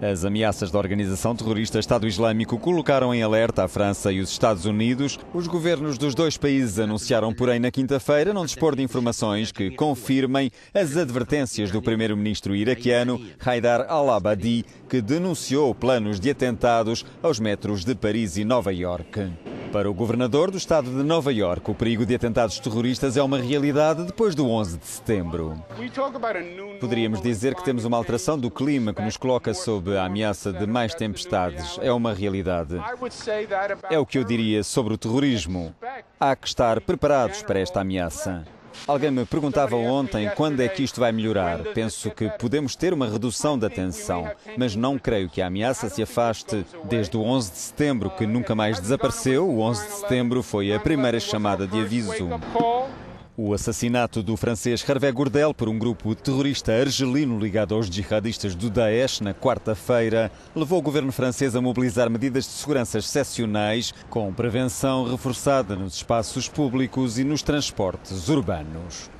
As ameaças da organização terrorista Estado Islâmico colocaram em alerta a França e os Estados Unidos. Os governos dos dois países anunciaram, porém, na quinta-feira, não dispor de informações que confirmem as advertências do primeiro-ministro iraquiano Haidar al-Abadi, que denunciou planos de atentados aos metros de Paris e Nova Iorque. Para o governador do estado de Nova Iorque, o perigo de atentados terroristas é uma realidade depois do 11 de setembro. Poderíamos dizer que temos uma alteração do clima que nos coloca sob a ameaça de mais tempestades. É uma realidade. É o que eu diria sobre o terrorismo. Há que estar preparados para esta ameaça. Alguém me perguntava ontem quando é que isto vai melhorar. Penso que podemos ter uma redução da tensão, mas não creio que a ameaça se afaste desde o 11 de setembro, que nunca mais desapareceu. O 11 de setembro foi a primeira chamada de aviso. O assassinato do francês Hervé Gourdel por um grupo terrorista argelino ligado aos jihadistas do Daesh na quarta-feira levou o governo francês a mobilizar medidas de segurança excepcionais, com prevenção reforçada nos espaços públicos e nos transportes urbanos.